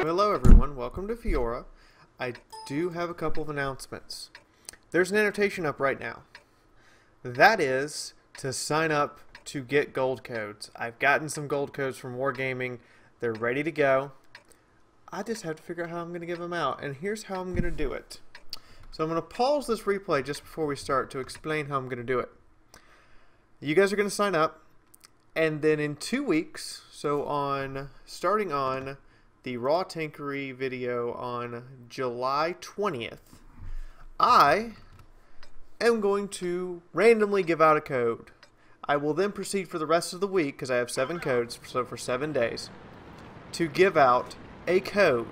Hello everyone, welcome to Fiaura. I do have a couple of announcements. There's an annotation up right now. That is to sign up to get gold codes. I've gotten some gold codes from Wargaming. They're ready to go. I just have to figure out how I'm going to give them out, and here's how I'm going to do it. So I'm going to pause this replay just before we start to explain how I'm going to do it. You guys are going to sign up, and then in 2 weeks, so starting on the Raw Tankery video on July 20th, I am going to randomly give out a code. I will then proceed for the rest of the week, because I have 7 codes, so for 7 days, to give out a code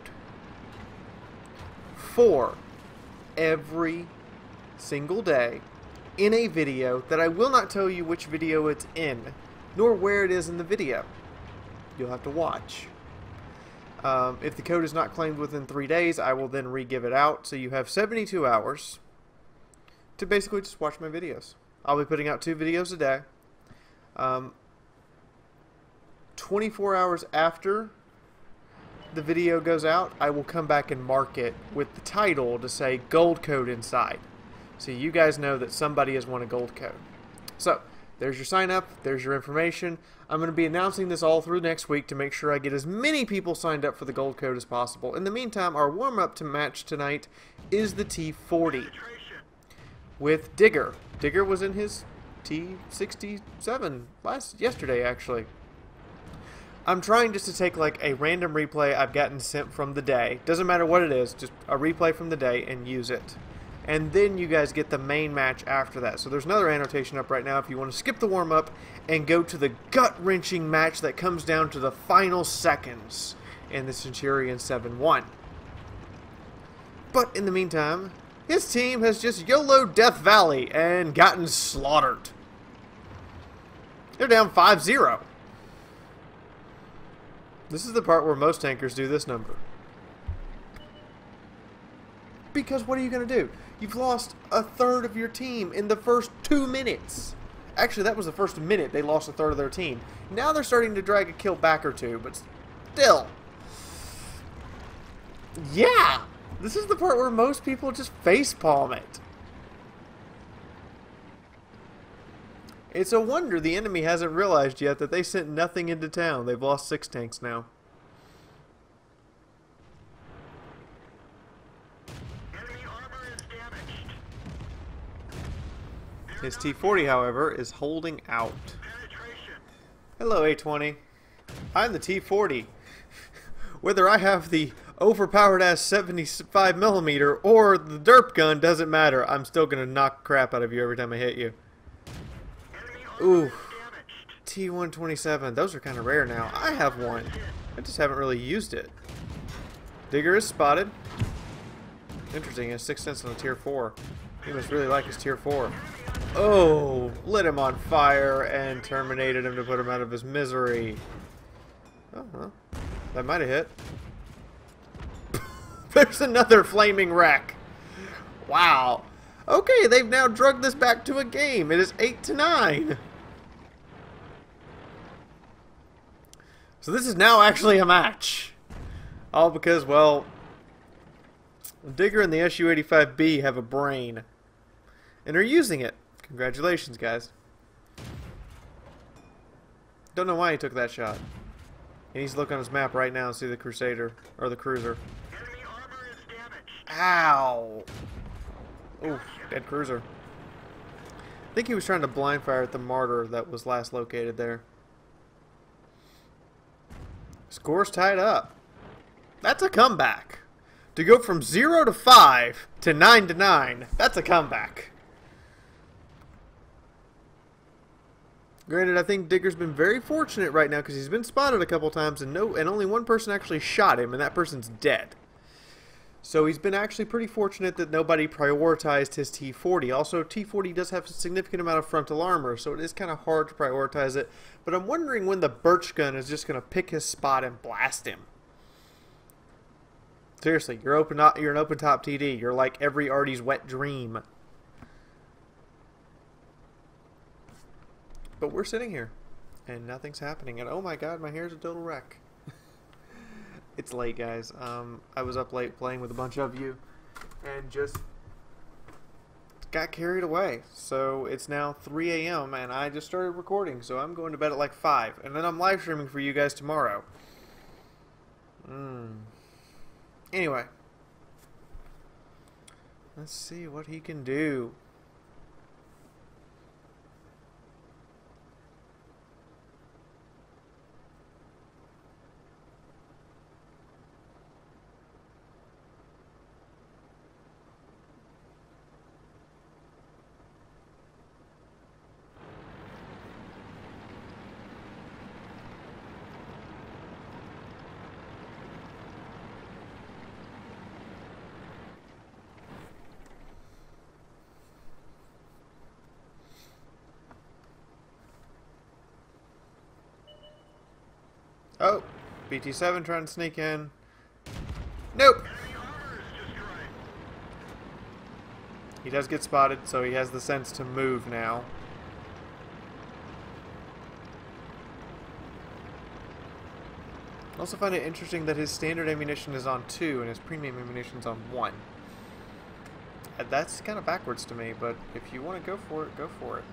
for every single day in a video that I will not tell you which video it's in, nor where it is in the video. You'll have to watch. If the code is not claimed within 3 days, I will then re-give it out. So you have 72 hours to basically just watch my videos. I'll be putting out 2 videos a day. 24 hours after the video goes out, I will come back and mark it with the title to say gold code inside. So you guys know that somebody has won a gold code. So there's your sign up, there's your information. I'm going to be announcing this all through next week to make sure I get as many people signed up for the gold code as possible. In the meantime, our warm-up to match tonight is the T40 with Digger. Digger was in his T67 yesterday, actually. I'm trying just to take like a random replay I've gotten sent from the day. Doesn't matter what it is, just a replay from the day and use it. And then you guys get the main match after that. So there's another annotation up right now if you want to skip the warm-up and go to the gut-wrenching match that comes down to the final seconds in the Centurion 7-1. But in the meantime, his team has just YOLO'd Death Valley and gotten slaughtered. They're down 5-0. This is the part where most tankers do this number. Because what are you going to do? You've lost a third of your team in the first 2 minutes. Actually, that was the first minute they lost a third of their team. Now they're starting to drag a kill back or two, but still. Yeah! This is the part where most people just facepalm it. It's a wonder the enemy hasn't realized yet that they sent nothing into town. They've lost 6 tanks now. His T40, however, is holding out. Hello, A20. I'm the T40. Whether I have the overpowered-ass 75mm or the derp gun doesn't matter. I'm still going to knock crap out of you every time I hit you. Ooh. T-127. Those are kind of rare now. I have one. I just haven't really used it. Digger is spotted. Interesting. He has 6 cents on a Tier 4. He must really like his Tier 4. Oh, lit him on fire and terminated him to put him out of his misery. Oh, well, that might have hit. There's another flaming wreck. Wow. Okay, they've now drugged this back to a game. It is 8-9. So this is now actually a match. All because, well, Digger and the su-85b have a brain. And are using it. Congratulations, guys. Don't know why he took that shot. He needs to look on his map right now and see the Crusader. Or the Cruiser. Enemy armor is damaged. Ow! Ooh, dead Cruiser. I think he was trying to blind fire at the Mortar that was last located there. Score's tied up. That's a comeback. To go from 0 to 5 to 9 to 9. That's a comeback. Granted, I think Digger's been very fortunate right now because he's been spotted a couple times and only one person actually shot him, and that person's dead. So he's been actually pretty fortunate that nobody prioritized his T40. Also, T40 does have a significant amount of frontal armor, so it is kind of hard to prioritize it. But I'm wondering when the Birch Gun is just going to pick his spot and blast him. Seriously, you're an open top TD. You're like every Artie's wet dream. But we're sitting here, and nothing's happening. And oh my god, my hair's a total wreck. It's late, guys. I was up late playing with a bunch of you, and just got carried away. So it's now 3 a.m. and I just started recording. So I'm going to bed at like 5, and then I'm live streaming for you guys tomorrow. Anyway, let's see what he can do. Oh, BT7 trying to sneak in. Nope! He does get spotted, so he has the sense to move now. I also find it interesting that his standard ammunition is on 2 and his premium ammunition is on 1. That's kind of backwards to me, but if you want to go for it, go for it.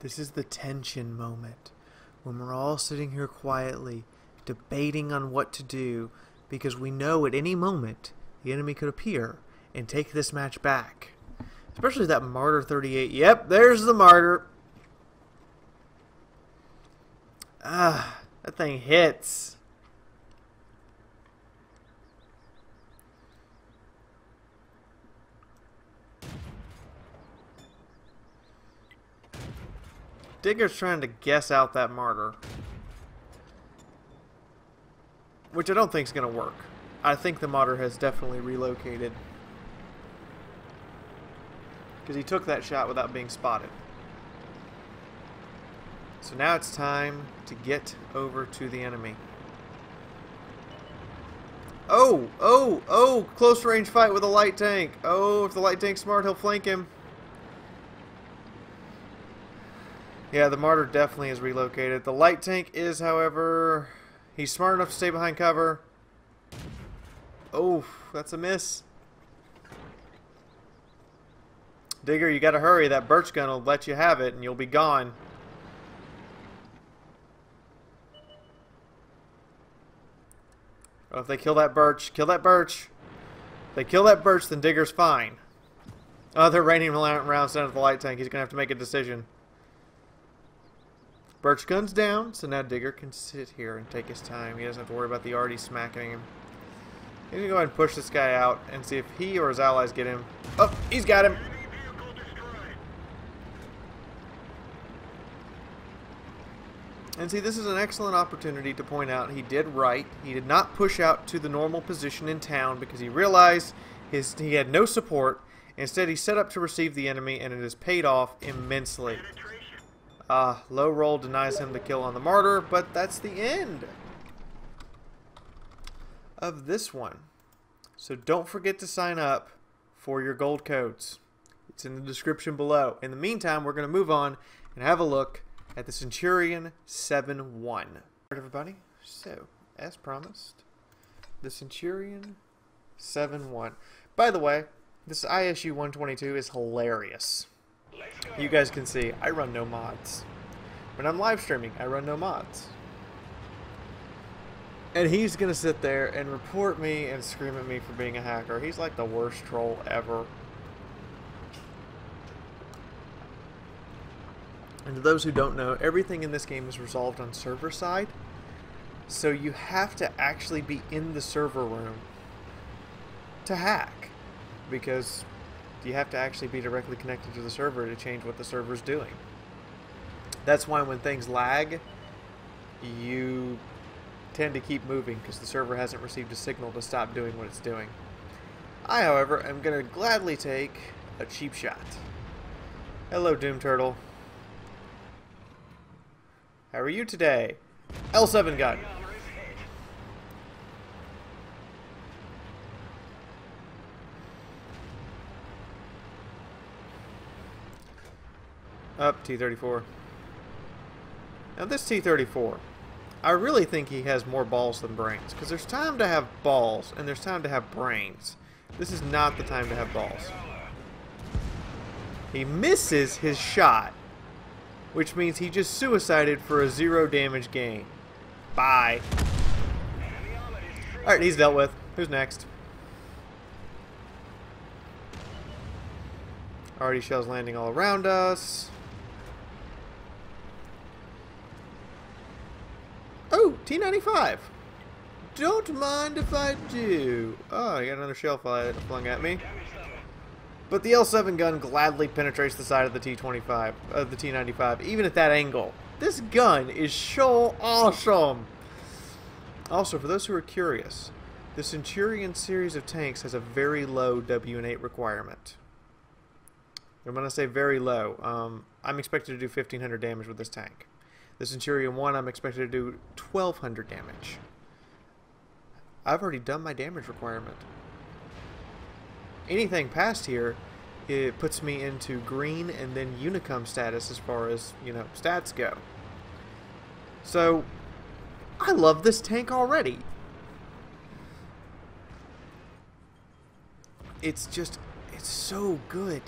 This is the tension moment when we're all sitting here quietly debating on what to do, because we know at any moment the enemy could appear and take this match back. Especially that Martyr 38. Yep, there's the Martyr. Ah, that thing hits. Digger's trying to guess out that Martyr, which I don't think is going to work. I think the Martyr has definitely relocated, because he took that shot without being spotted. So now it's time to get over to the enemy. Oh! Oh! Oh! Close range fight with a light tank. Oh, if the light tank's smart, he'll flank him. Yeah, the Martyr definitely is relocated. The light tank is, however, he's smart enough to stay behind cover. Oh, that's a miss. Digger, you gotta hurry. That Birch Gun will let you have it, and you'll be gone. Oh, if they kill that Birch, kill that Birch. If they kill that Birch, then Digger's fine. Oh, they're raining rounds down at the light tank. He's gonna have to make a decision. Birch Gun's down, so now Digger can sit here and take his time. He doesn't have to worry about the Arty smacking him. He's gonna go ahead and push this guy out and see if he or his allies get him. Oh, he's got him! And see, this is an excellent opportunity to point out he did right. He did not push out to the normal position in town because he realized he had no support. Instead, he set up to receive the enemy, and it has paid off immensely. Low roll denies him the kill on the Martyr, but that's the end of this one. So don't forget to sign up for your gold codes. It's in the description below. In the meantime, we're going to move on and have a look at the Centurion 7-1. All right, everybody. So, as promised, the Centurion 7-1. By the way, this ISU 122 is hilarious. You guys can see, I run no mods. When I'm live streaming, I run no mods. And he's going to sit there and report me and scream at me for being a hacker. He's like the worst troll ever. And to those who don't know, everything in this game is resolved on server side. So you have to actually be in the server room to hack. Because you have to actually be directly connected to the server to change what the server's doing. That's why when things lag, you tend to keep moving because the server hasn't received a signal to stop doing what it's doing. I, however, am going to gladly take a cheap shot. Hello, Doom Turtle. How are you today? L7 gun. Up, T-34. Now this T-34, I really think he has more balls than brains, because there's time to have balls and there's time to have brains. This is not the time to have balls. He misses his shot, which means he just suicided for a 0 damage gain. Bye. Alright, he's dealt with. Who's next? Already shells landing all around us. Oh, T95. Don't mind if I do. Oh, I got another shell flung at me. But the L7 gun gladly penetrates the side of the T25, of the T95, even at that angle. This gun is so awesome. Also, for those who are curious, the Centurion series of tanks has a very low WN8 requirement. And when I say very low, I'm expected to do 1,500 damage with this tank. The Centurion 1, I'm expected to do 1,200 damage. I've already done my damage requirement. Anything past here, it puts me into green and then Unicum status as far as, you know, stats go. So, I love this tank already. It's just, it's so good.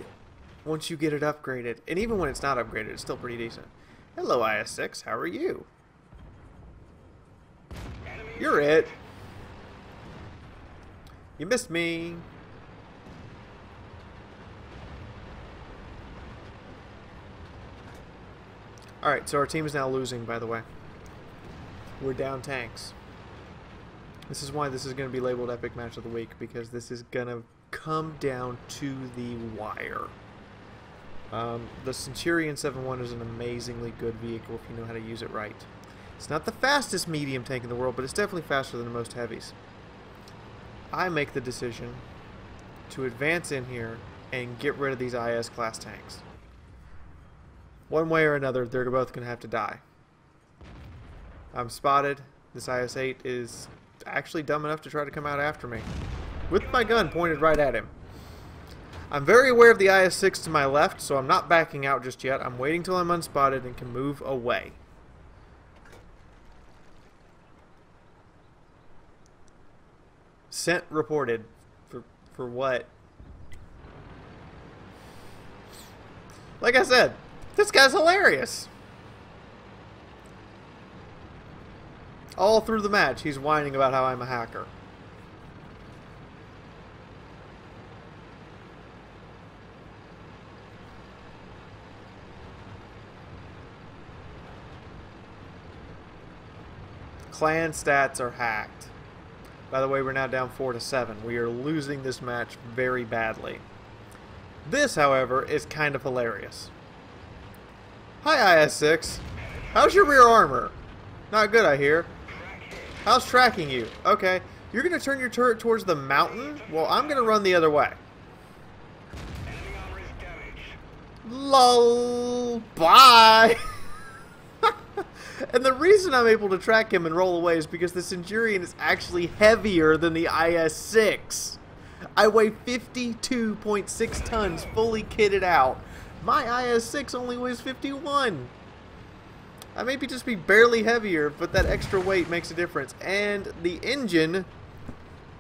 Once you get it upgraded, and even when it's not upgraded, it's still pretty decent. Hello, IS6. How are you? You're it. You missed me. Alright, so our team is now losing, by the way. We're down tanks. This is why this is going to be labeled Epic Match of the Week, because this is going to come down to the wire. The Centurion 7-1 is an amazingly good vehicle if you know how to use it right. It's not the fastest medium tank in the world, but it's definitely faster than most heavies. I make the decision to advance in here and get rid of these IS class tanks. One way or another, they're both going to have to die. I'm spotted. This IS-8 is actually dumb enough to try to come out after me, with my gun pointed right at him. I'm very aware of the IS-6 to my left, so I'm not backing out just yet. I'm waiting till I'm unspotted and can move away. Sent reported. For what? Like I said, this guy's hilarious. All through the match, he's whining about how I'm a hacker. Clan stats are hacked. By the way, we're now down 4-7. We are losing this match very badly. This, however, is kind of hilarious. Hi, IS-6. How's your rear armor? Not good, I hear. How's tracking you? Okay. You're going to turn your turret towards the mountain? Well, I'm going to run the other way. Lol. Bye. And the reason I'm able to track him and roll away is because the Centurion is actually heavier than the IS-6. I weigh 52.6 tons, fully kitted out. My IS-6 only weighs 51. I may just be barely heavier, but that extra weight makes a difference. And the engine,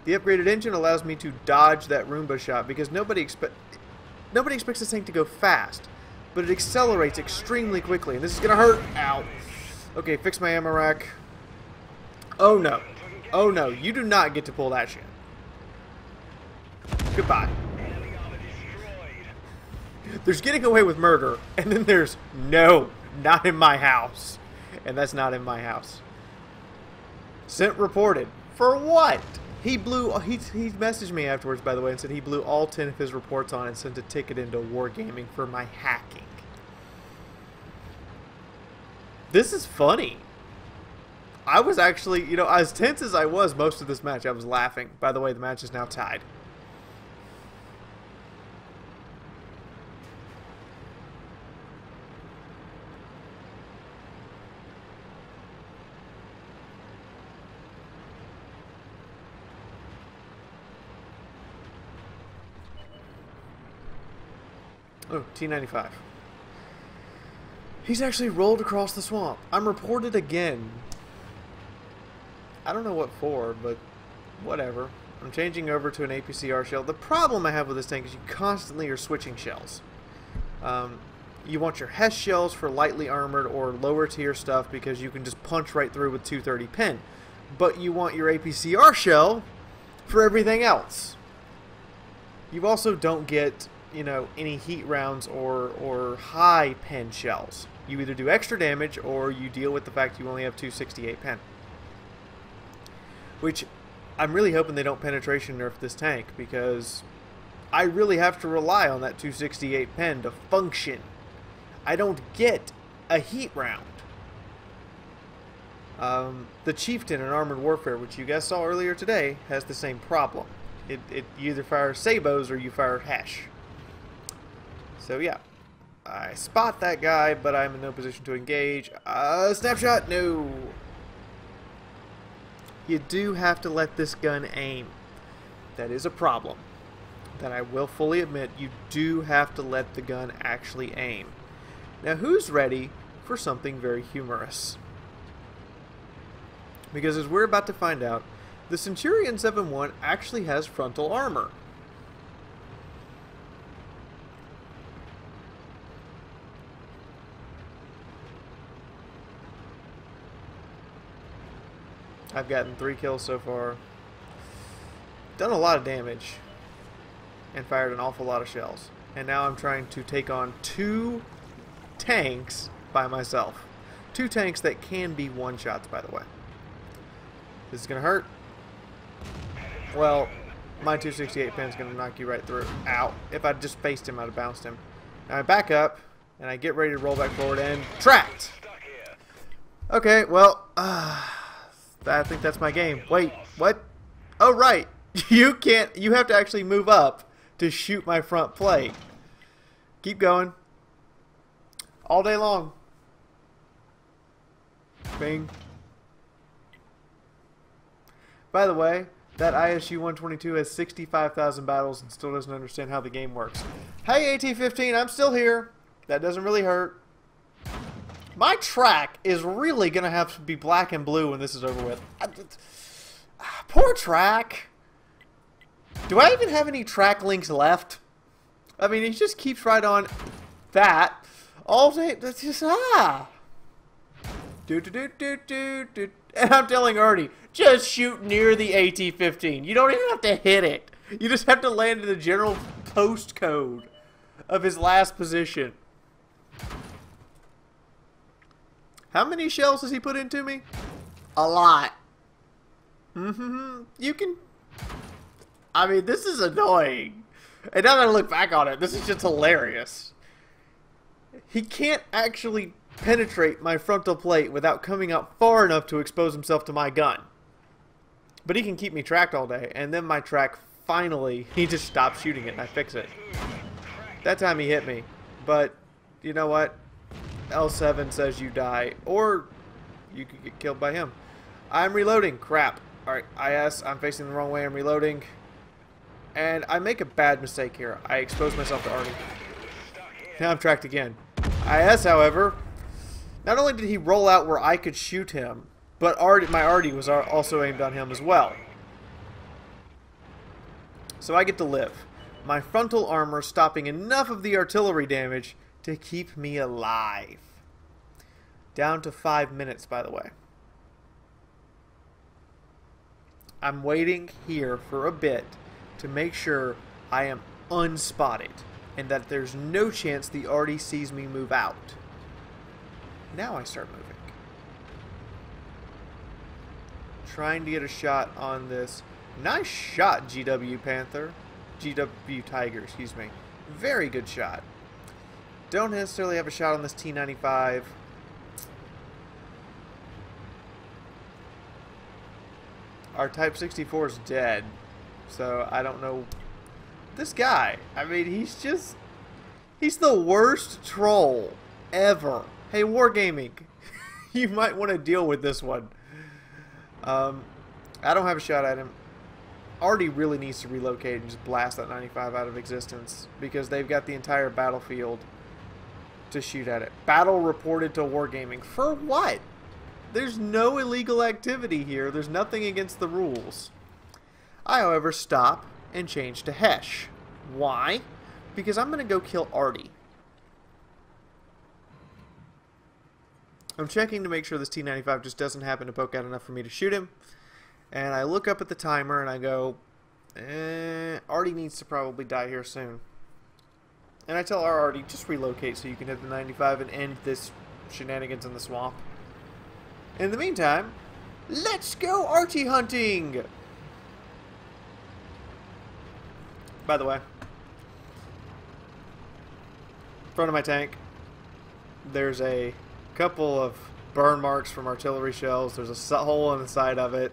the upgraded engine, allows me to dodge that Roomba shot because nobody expects this tank to go fast, but it accelerates extremely quickly. And this is gonna hurt. Ow. Okay, fix my ammo rack. Oh no. Oh no, you do not get to pull that shit. Goodbye. There's getting away with murder, and then there's no, not in my house. And that's not in my house. Sent reported. For what? He blew, he messaged me afterwards, by the way, and said he blew all 10 of his reports on and sent a ticket into Wargaming for my hacking. This is funny. I was actually, you know, as tense as I was most of this match, I was laughing. By the way, the match is now tied. Oh, T95. He's actually rolled across the swamp. I'm reported again. I don't know what for, but whatever. I'm changing over to an APCR shell. The problem I have with this tank is you constantly are switching shells. You want your HESH shells for lightly armored or lower tier stuff because you can just punch right through with 230 pin. But you want your APCR shell for everything else. You also don't get, you know, any heat rounds or high pen shells. You either do extra damage or you deal with the fact you only have 268 pen. Which, I'm really hoping they don't penetration nerf this tank, because I really have to rely on that 268 pen to function. I don't get a heat round. The Chieftain in Armored Warfare, which you guys saw earlier today, has the same problem. You either fire Sabos or you fire HESH. So yeah, I spot that guy, but I'm in no position to engage. Snapshot? No. You do have to let this gun aim. That is a problem that I will fully admit. You do have to let the gun actually aim. Now, who's ready for something very humorous? Because as we're about to find out, the Centurion 7-1 actually has frontal armor. I've gotten 3 kills so far, done a lot of damage, and fired an awful lot of shells. And now I'm trying to take on 2 tanks by myself. 2 tanks that can be one-shots, by the way. This is going to hurt. Well, my 268 pen's going to knock you right through. Ow. If I just faced him, I'd have bounced him. Now I back up, and I get ready to roll back forward, and tracked! Okay, well, I think that's my game. Wait, what? Oh, right. You can't. You have to actually move up to shoot my front plate. Keep going. All day long. Bing. By the way, that ISU 122 has 65,000 battles and still doesn't understand how the game works. Hey, AT-15, I'm still here. That doesn't really hurt. My track is really going to have to be black and blue when this is over with. Poor track. Do I even have any track links left? I mean, he just keeps right on that all day. That's just, Do. And I'm telling Ernie, just shoot near the AT-15. You don't even have to hit it. You just have to land in the general postcode of his last position. How many shells has he put into me? A lot. You can... I mean, this is annoying. And now that I look back on it, this is just hilarious. He can't actually penetrate my frontal plate without coming out far enough to expose himself to my gun. But he can keep me tracked all day. And then my track, finally, he just stops shooting it and I fix it. That time he hit me. But, you know what? L7 says you die, or you could get killed by him. I'm reloading. Crap. Alright, IS, I'm facing the wrong way. I'm reloading. And I make a bad mistake here. I expose myself to Arnie. Now I'm tracked again. IS, however, not only did he roll out where I could shoot him, but my Arnie was also aimed on him as well. So I get to live. My frontal armor stopping enough of the artillery damage to keep me alive. Down to 5 minutes, by the way. I'm waiting here for a bit to make sure I am unspotted and that there's no chance the RD sees me move out. Now I start moving. Trying to get a shot on this Nice shot, GW Panther. GW Tiger, excuse me. Very good shot. Don't necessarily have a shot on this T95. Our Type 64 is dead, so I don't know. This guy, I mean, he's just... he's the worst troll ever. Hey, Wargaming, you might want to deal with this one. I don't have a shot at him. Arty really needs to relocate and just blast that 95 out of existence, because they've got the entire battlefield to shoot at it. Battle reported to Wargaming. For what? There's no illegal activity here. There's nothing against the rules. I, however, stop and change to HESH. Why? Because I'm going to go kill Arty. I'm checking to make sure this T95 just doesn't happen to poke out enough for me to shoot him. And I look up at the timer and I go, Arty needs to probably die here soon. And I tell our Arty, just relocate so you can hit the 95 and end this shenanigans in the swamp. In the meantime, let's go Arty hunting! By the way, in front of my tank, there's a couple of burn marks from artillery shells. There's a hole in the side of it.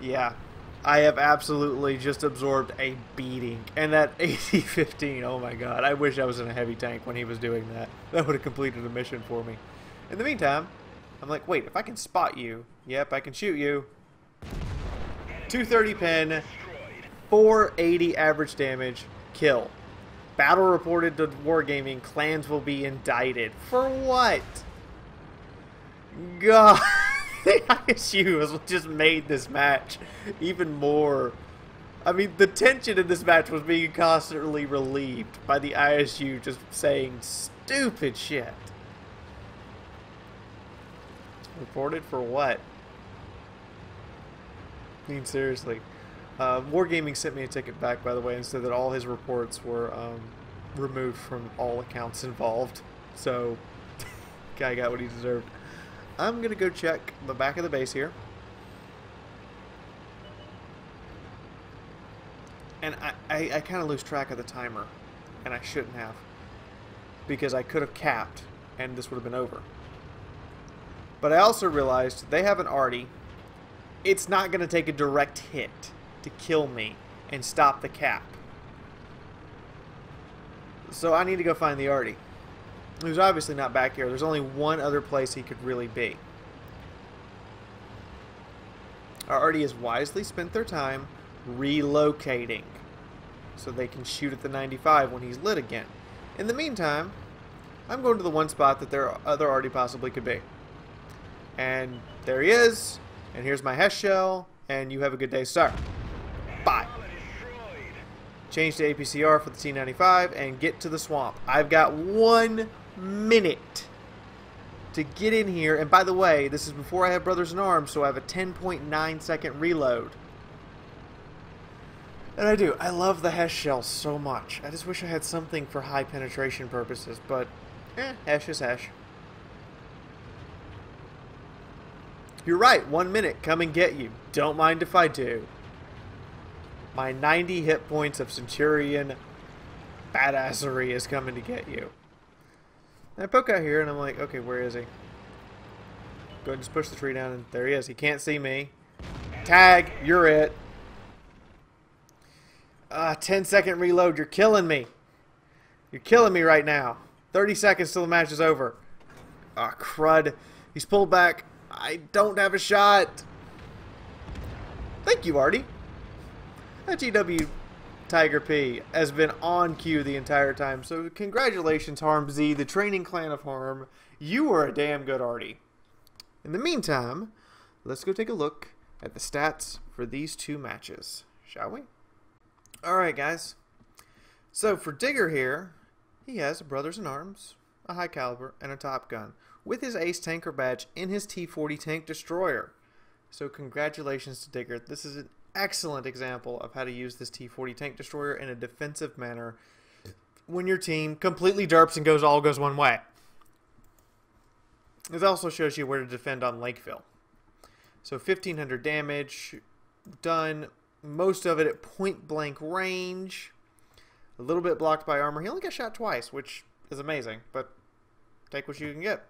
Yeah, I have absolutely just absorbed a beating. And that AC-15, oh my god, I wish I was in a heavy tank when he was doing that. That would have completed a mission for me. In the meantime, I'm like, wait, if I can spot you, yep, I can shoot you. 230 pin, 480 average damage, kill. Battle reported to Wargaming, clans will be indicted. For what? God, the ISU has just made this match even more. I mean, the tension in this match was being constantly relieved by the ISU just saying stupid shit. Reported for what? I mean, seriously. Wargaming sent me a ticket back, by the way, and said that all his reports were removed from all accounts involved. So, guy got what he deserved. I'm going to go check the back of the base here. And I kind of lose track of the timer. And I shouldn't have. Because I could have capped, and this would have been over. But I also realized they have an Arty. It's not going to take a direct hit to kill me and stop the cap. So I need to go find the Arty, who's obviously not back here. There's only one other place he could really be. Our Arty has wisely spent their time relocating so they can shoot at the 95 when he's lit again. In the meantime, I'm going to the one spot that their other Arty possibly could be. And there he is. And here's my HESH shell. And you have a good day, sir. Bye. Change to APCR for the T95 and get to the swamp. I've got 1 minute to get in here. And by the way, this is before I have Brothers in Arms, so I have a 10.9 second reload. And I do. I love the HESH shell so much. I just wish I had something for high penetration purposes. But, HESH is HESH. You're right, 1 minute, come and get you. Don't mind if I do. My 90 hit points of Centurion badassery is coming to get you. And I poke out here and I'm like, okay, where is he? Go ahead and just push the tree down and there he is. He can't see me. Tag, you're it. 10 second reload, you're killing me. You're killing me right now. 30 seconds till the match is over. Ah, crud. He's pulled back. I don't have a shot. Thank you, Arty. That GW Tiger P has been on cue the entire time. So congratulations, Harm Z, the training clan of Harm. You were a damn good Arty. In the meantime, let's go take a look at the stats for these two matches, shall we? Alright, guys. So for Digger here, he has a Brothers in Arms, a high caliber, and a top gun, with his ace tanker badge in his T40 tank destroyer. So congratulations to Digger. This is an excellent example of how to use this T40 tank destroyer in a defensive manner when your team completely derps and all goes one way. This also shows you where to defend on Lakeville. So 1500 damage, done most of it at point blank range. A little bit blocked by armor. He only got shot twice, which is amazing, but take what you can get.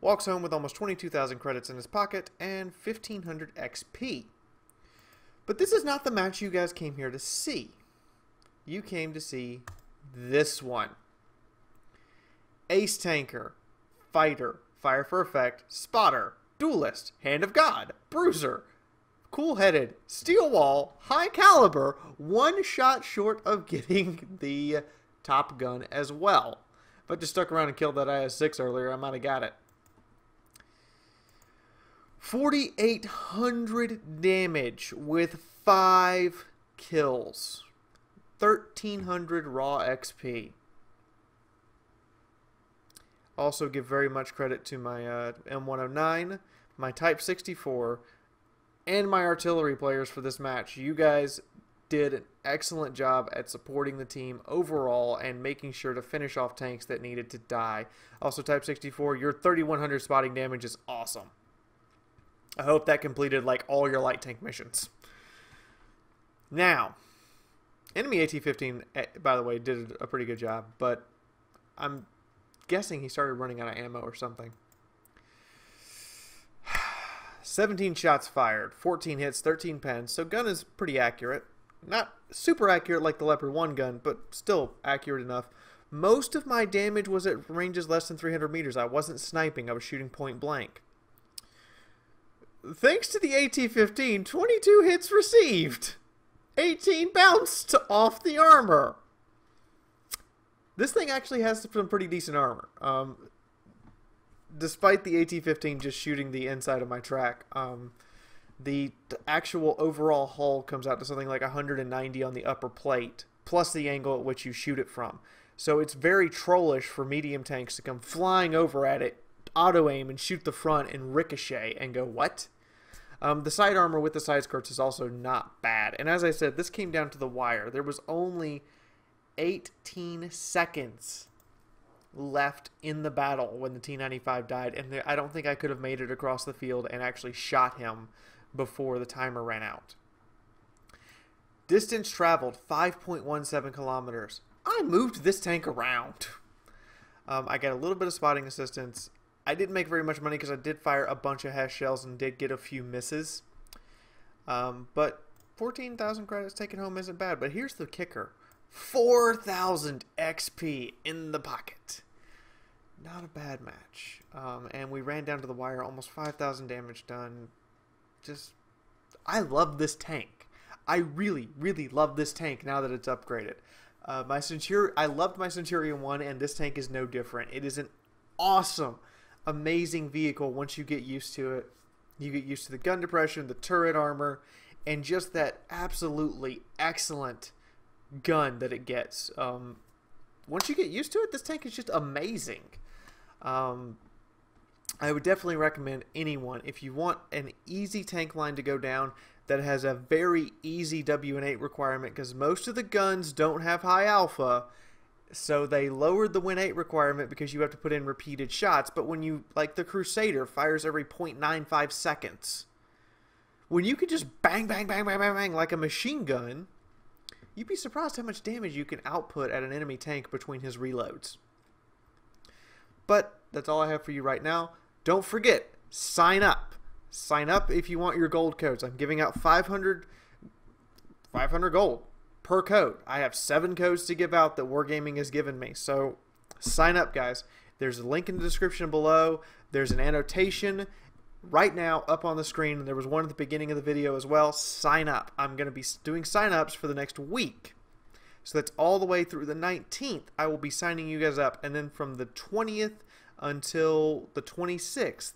Walks home with almost 22,000 credits in his pocket and 1,500 XP. But this is not the match you guys came here to see. You came to see this one. Ace Tanker, Fighter, Fire for Effect, Spotter, Duelist, Hand of God, Bruiser, Cool-Headed, Steel Wall, High Caliber, one shot short of getting the Top Gun as well. If I just stuck around and killed that IS-6 earlier, I might have got it. 4,800 damage with 5 kills. 1,300 raw XP. Also give very much credit to my M109, my Type 64, and my artillery players for this match. You guys did an excellent job at supporting the team overall and making sure to finish off tanks that needed to die. Also, Type 64, your 3,100 spotting damage is awesome. I hope that completed like all your light tank missions. Now, enemy AT-15, by the way, did a pretty good job, but I'm guessing he started running out of ammo or something. 17 shots fired, 14 hits, 13 pens, so gun is pretty accurate. Not super accurate like the Leopard 1 gun, but still accurate enough. Most of my damage was at ranges less than 300 meters. I wasn't sniping, I was shooting point blank. Thanks to the AT-15, 22 hits received. 18 bounced off the armor. This thing actually has some pretty decent armor. Despite the AT-15 just shooting the inside of my track, the actual overall hull comes out to something like 190 on the upper plate, plus the angle at which you shoot it from. So it's very trollish for medium tanks to come flying over at it, auto-aim and shoot the front and ricochet and go, what? The side armor with the side skirts is also not bad. And as I said, this came down to the wire. There was only 18 seconds left in the battle when the T95 died, and I don't think I could have made it across the field and actually shot him before the timer ran out. Distance traveled, 5.17 kilometers. I moved this tank around. I got a little bit of spotting assistance. I didn't make very much money because I did fire a bunch of HESH shells and did get a few misses. But 14,000 credits taken home isn't bad. But here's the kicker. 4,000 XP in the pocket. Not a bad match. And we ran down to the wire. Almost 5,000 damage done. Just, I love this tank. I really, really love this tank now that it's upgraded. My Centurion, I loved my Centurion 1, and this tank is no different. It is an awesome, amazing vehicle once you get used to it. You get used to the gun depression, the turret armor, and just that absolutely excellent gun that it gets. Once you get used to it, this tank is just amazing. I would definitely recommend anyone, if you want an easy tank line to go down that has a very easy WN8 requirement, because most of the guns don't have high alpha, so they lowered the WN8 requirement because you have to put in repeated shots. But when you, like the Crusader, fires every 0.95 seconds. When you can just bang, bang, bang, bang, bang, bang, like a machine gun, you'd be surprised how much damage you can output at an enemy tank between his reloads. But that's all I have for you right now. Don't forget, sign up. Sign up if you want your gold codes. I'm giving out 500 gold per code. I have 7 codes to give out that Wargaming has given me. So sign up, guys. There's a link in the description below. There's an annotation right now up on the screen. There was one at the beginning of the video as well. Sign up. I'm going to be doing sign-ups for the next week. So that's all the way through the 19th. I will be signing you guys up. And then from the 20th until the 26th,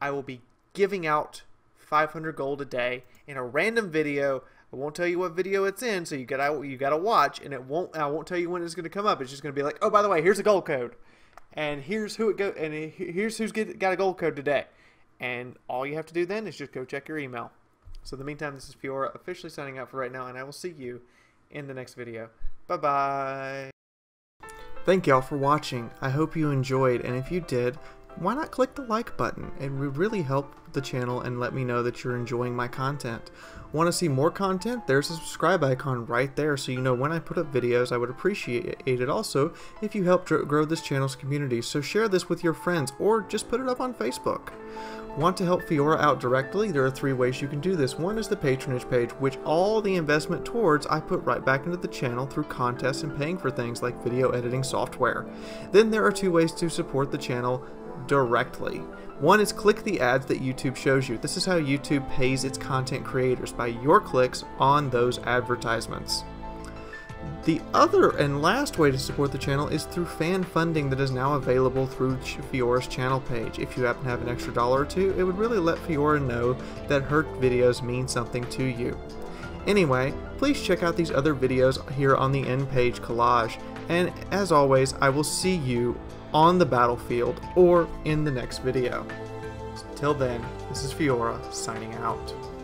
I will be giving out 500 gold a day in a random video. I won't tell you what video it's in, so you gotta watch, and I won't tell you when it's gonna come up. It's just gonna be like, oh, by the way, here's a gold code, and here's who it go, and here's who's got a gold code today. And all you have to do then is just go check your email. So in the meantime, this is Fiaura officially signing out for right now, and I will see you in the next video. Bye bye. Thank y'all for watching. I hope you enjoyed, and if you did, why not click the like button? It would really help the channel and let me know that you're enjoying my content. Want to see more content? There's a subscribe icon right there so you know when I put up videos. I would appreciate it also if you help grow this channel's community, so share this with your friends or just put it up on Facebook. Want to help Fiaura out directly? There are three ways you can do this. One is the patronage page, which all the investment towards I put right back into the channel through contests and paying for things like video editing software. Then there are two ways to support the channel directly. One is click the ads that YouTube shows you. This is how YouTube pays its content creators, by your clicks on those advertisements. The other and last way to support the channel is through fan funding that is now available through Fiaura's channel page. If you happen to have an extra dollar or two, it would really let Fiaura know that her videos mean something to you. Anyway, please check out these other videos here on the end page collage, and as always, I will see you on the battlefield or in the next video. Till then, this is Fiaura signing out.